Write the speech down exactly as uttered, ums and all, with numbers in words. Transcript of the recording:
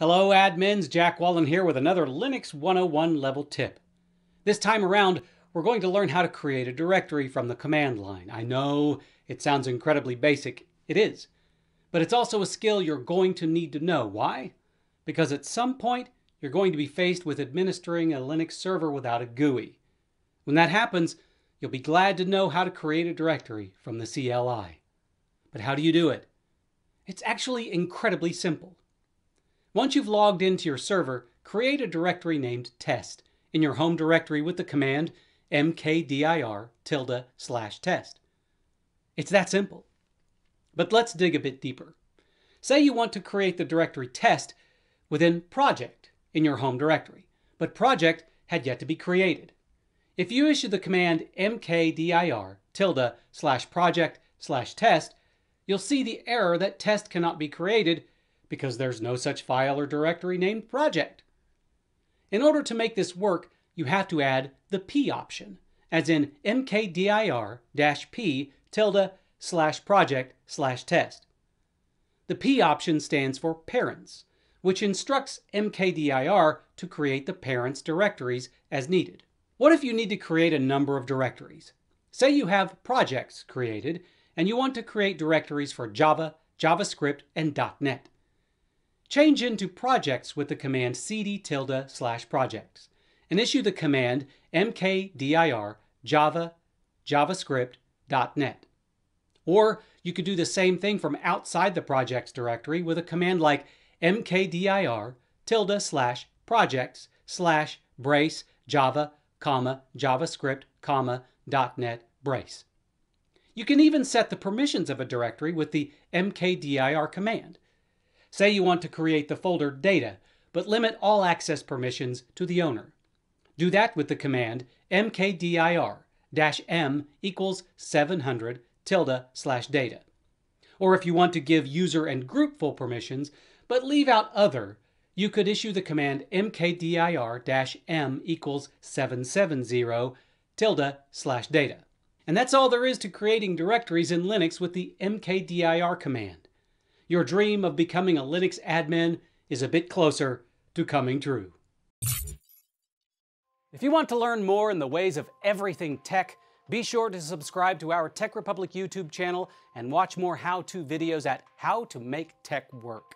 Hello admins, Jack Wallen here with another Linux one oh one level tip. This time around, we're going to learn how to create a directory from the command line. I know it sounds incredibly basic, it is, but it's also a skill you're going to need to know. Why? Because at some point, you're going to be faced with administering a Linux server without a G U I. When that happens, you'll be glad to know how to create a directory from the C L I. But how do you do it? It's actually incredibly simple. Once you've logged into your server, create a directory named test in your home directory with the command mkdir tilde slash test. It's that simple. But let's dig a bit deeper. Say you want to create the directory test within project in your home directory, but project had yet to be created. If you issue the command mkdir tilde slash project slash test, you'll see the error that test cannot be created because there's no such file or directory named project. In order to make this work, you have to add the P option, as in mkdir-p tilde slash project slash test. The P option stands for parents, which instructs mkdir to create the parents' directories as needed. What if you need to create a number of directories? Say you have projects created, and you want to create directories for Java, JavaScript, and dot net. Change into projects with the command cd tilde slash projects and issue the command mkdir java javascript dot net. Or you could do the same thing from outside the projects directory with a command like mkdir tilde slash projects slash brace java comma javascript comma dot net brace. You can even set the permissions of a directory with the mkdir command. Say you want to create the folder data, but limit all access permissions to the owner. Do that with the command mkdir-m equals seven hundred tilde slash data. Or if you want to give user and group full permissions, but leave out other, you could issue the command mkdir-m equals seven seventy tilde slash data. And that's all there is to creating directories in Linux with the mkdir command. Your dream of becoming a Linux admin is a bit closer to coming true. If you want to learn more in the ways of everything tech, be sure to subscribe to our Tech Republic YouTube channel and watch more how-to videos at How to Make Tech Work.